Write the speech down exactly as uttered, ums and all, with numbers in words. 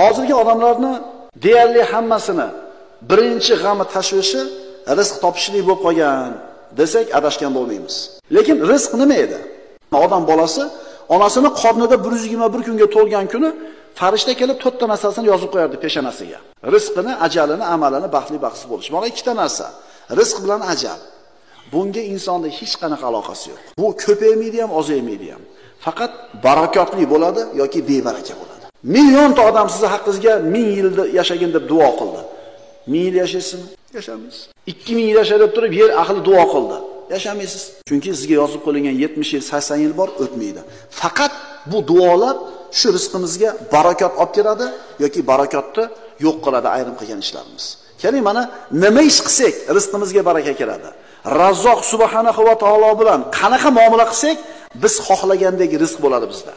Hozirgi odamlarni deyarli hammasini birinchi g'ami tashvishi rizq topishlik bo'lib qolgan desak adashgan bo'lmaymiz. Lekin rizq nima edi? Odam bolasi onasini qornida bir yuz yigirma bir kunga to'lgan kuni farishta kelib to'rtta narsasini yozib qo'yardi peshanasiga. Rizqini, ajalini, amalini, baxtli baxtsiz bo'lish. Mana ikkita narsa. Rizq bilan ajal. Bunga insonda hech qanaqa aloqasi yo'q. Bu ko'paymaydi ham, ozaymadi ham. Faqat barakotli bo'ladi yoki bebaraka bo'ladi. Millionta odam sizni haqqingizga ming yil yashagin deb duo qildi. ming yil yashaysizmi? Yashamaysiz. ikki ming yil yashab turib yer ahli duo qildi. Yashamaysiz. Chunki sizga yozib qo'yilgan yetmish yil, sakson yil bor o'tmaydi. Faqat bu duolar shu rizqimizga barakot olib keladi yoki barakotni yo'q qiladi ayrim qilgan ishlarimiz. Ya'ni mana nima ish qilsak rizqimizga baraka keladi. Razzoq subhanahu va taolo bilan qanaqa muomala qilsak biz xohlagandek rizq bo'ladi bizda.